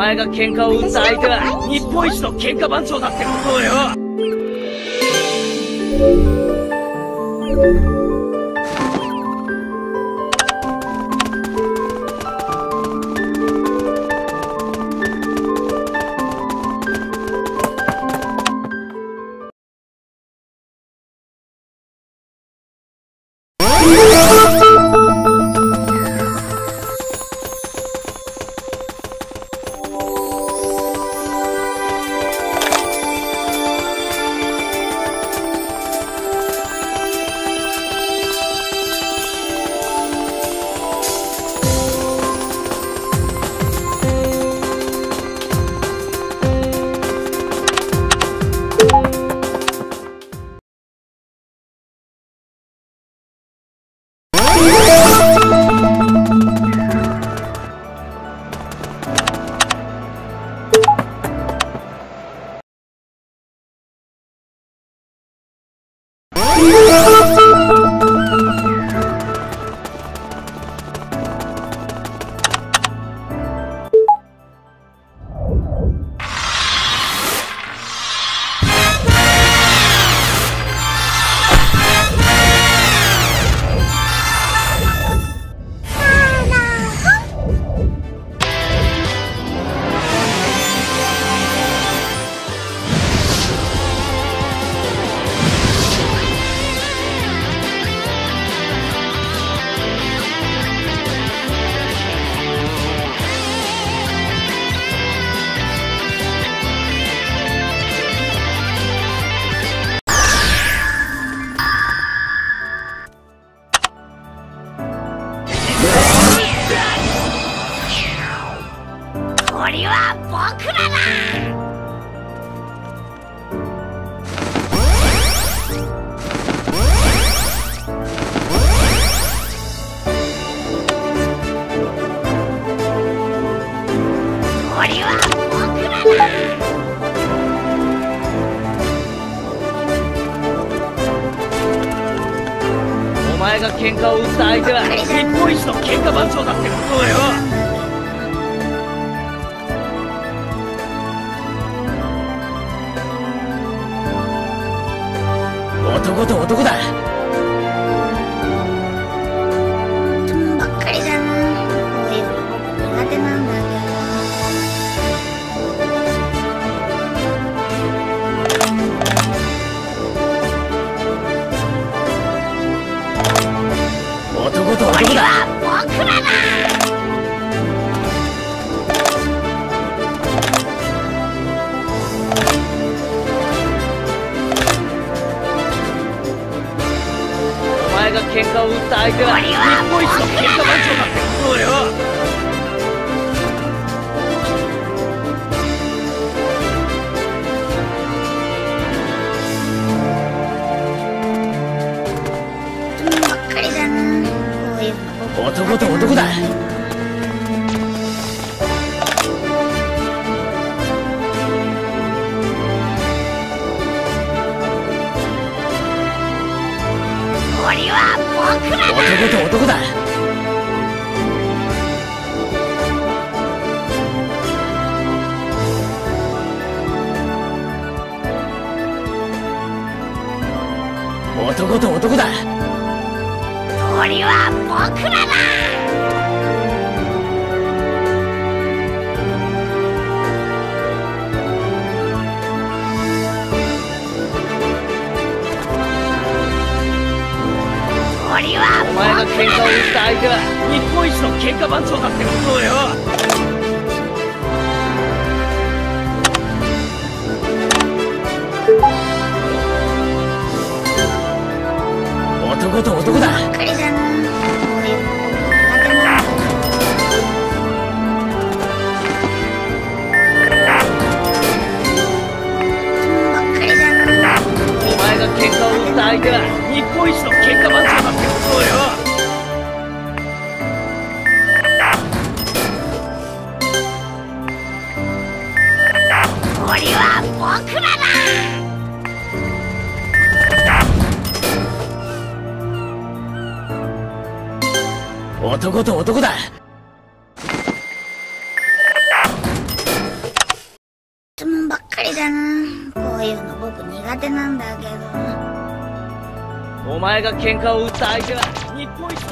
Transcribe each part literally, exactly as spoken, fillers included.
前が喧嘩を生んだ相手は日本一の喧嘩番長だってことをよ。 喧嘩を打った相手は日本一の喧嘩番長だってことだよ。男と男だ。友ばっかりだな。俺苦手なんだけど。俺は僕らだ。 喧嘩を打った相手は日本一の喧嘩番長だってことだよ。ばっかりだな。こういう男と男だ。俺は 男と男だ。男と男だ。俺は僕らだ。 お前が喧嘩を打った相手は日本一の喧嘩番長だってことだよ。男と男だ。お前が喧嘩を打った相手は日本一の喧嘩番長だってことだよ。 男と男だ。苦手なんだけど。お前が喧嘩を打った相手は日本一だ。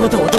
男と男だ。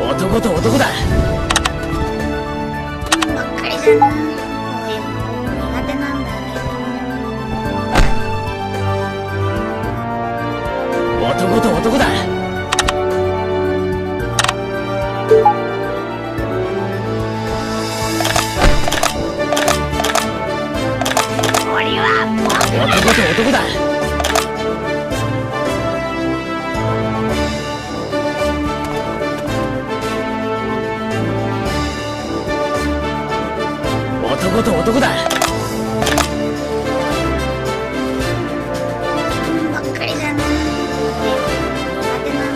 男と男だ。ばっかりするな。こういうの苦手なんだよね。男と男だ。 男だ。男と男だ。ばっかりだな。苦手なん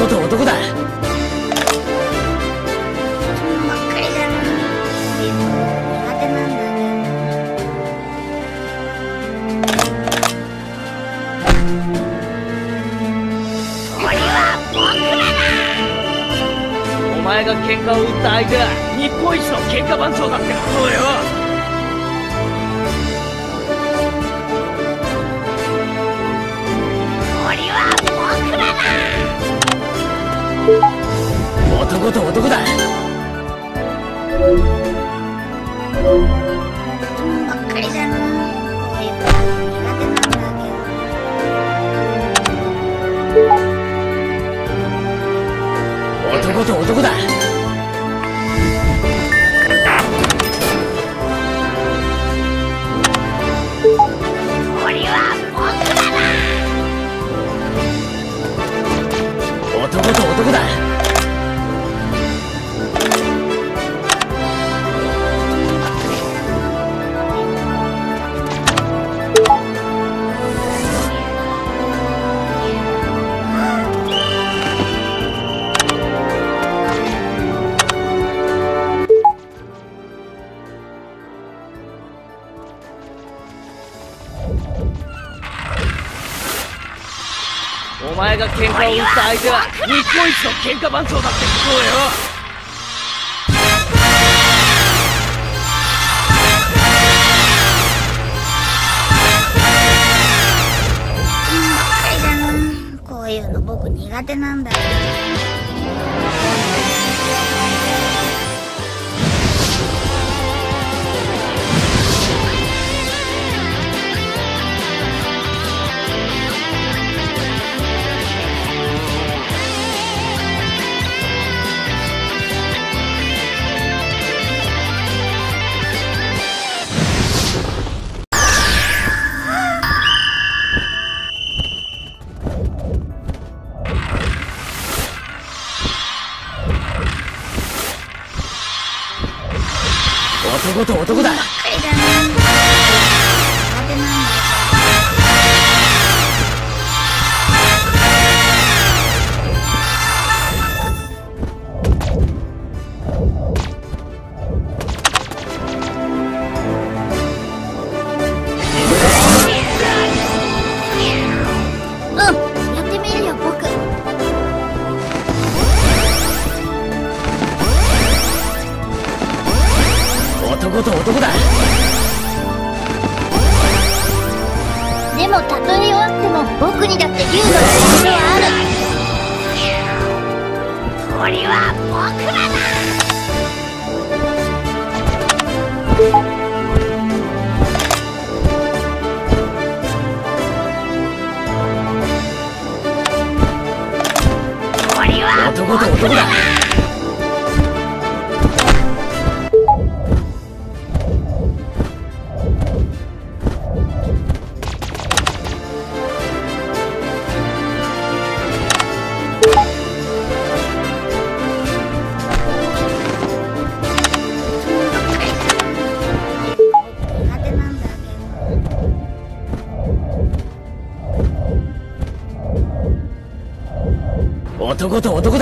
だ。男と男だ。 お前が喧嘩を打った相手は日本一の喧嘩番長だってことよ。俺は僕らだ。男と男だ。ばっかりだな。こういうの苦手なんだけど。 男と男だ。俺は僕だな。男と男だ。お前が喧嘩を打った相手は日本一の喧嘩番長だってことよ。 男と男だ。男と男だ。でもたとえ弱っても僕にだって竜の力はある。これは僕らだ。これは男と男だ。 男と男だ。